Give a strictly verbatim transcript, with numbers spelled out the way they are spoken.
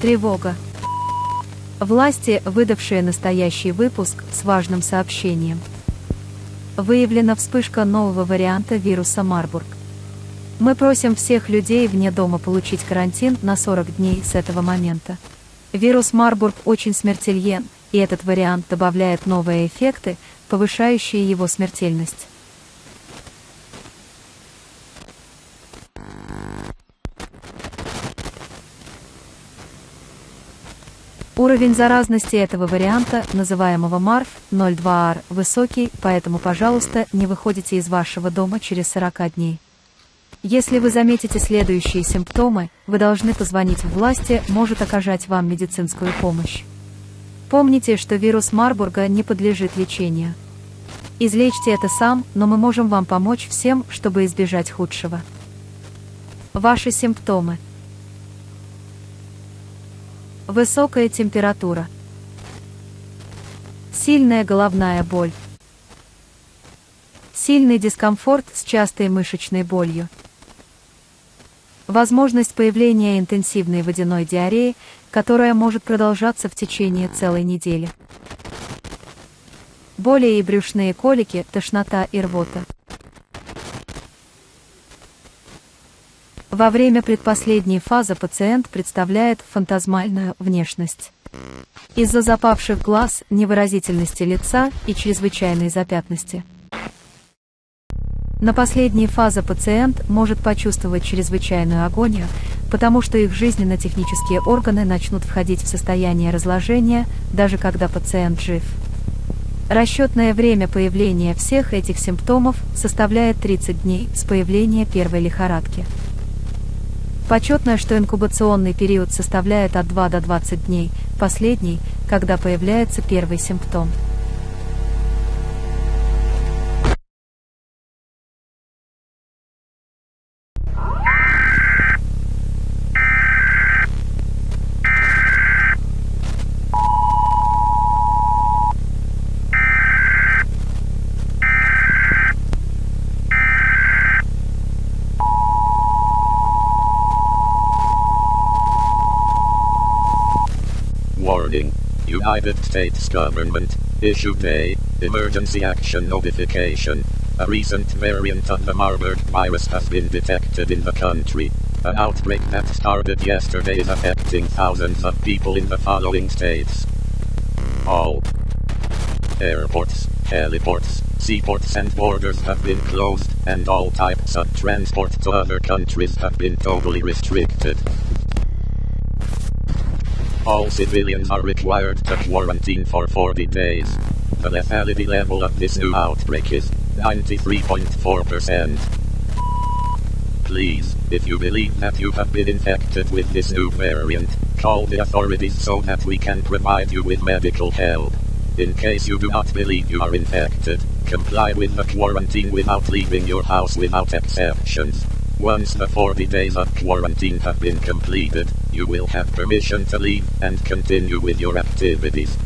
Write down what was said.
Тревога. Власти, выдавшие настоящий выпуск, с важным сообщением. Выявлена вспышка нового варианта вируса Марбург. Мы просим всех людей вне дома получить карантин на сорок дней с этого момента. Вирус Марбург очень смертелен, и этот вариант добавляет новые эффекты, повышающие его смертельность. Уровень заразности этого варианта, называемого марф ноль два эр, высокий, поэтому, пожалуйста, не выходите из вашего дома через сорок дней. Если вы заметите следующие симптомы, вы должны позвонить в власти, может оказать вам медицинскую помощь. Помните, что вирус Марбурга не подлежит лечению. Излечьте это сам, но мы можем вам помочь всем, чтобы избежать худшего. Ваши симптомы. Высокая температура. Сильная головная боль. Сильный дискомфорт с частой мышечной болью. Возможность появления интенсивной водяной диареи, которая может продолжаться в течение целой недели. Боли и брюшные колики, тошнота и рвота. Во время предпоследней фазы пациент представляет фантазмальную внешность. Из-за запавших глаз, невыразительности лица и чрезвычайной запятнности. На последней фазе пациент может почувствовать чрезвычайную агонию, потому что их жизненно-технические органы начнут входить в состояние разложения, даже когда пациент жив. Расчетное время появления всех этих симптомов составляет тридцать дней с появления первой лихорадки. Почетно, что инкубационный период составляет от двух до двадцати дней, последний, когда появляется первый симптом. United States government issued a emergency action notification. A recent variant of the Marburg virus has been detected in the country. An outbreak that started yesterday is affecting thousands of people in the following states: all airports, heliports, seaports and borders have been closed, and all types of transport to other countries have been totally restricted. All civilians are required to quarantine for forty days. The lethality level of this new outbreak is ninety-three point four percent. Please, if you believe that you have been infected with this new variant, call the authorities so that we can provide you with medical help. In case you do not believe you are infected, comply with the quarantine without leaving your house without exceptions. Once the forty days of quarantine have been completed, you will have permission to leave and continue with your activities.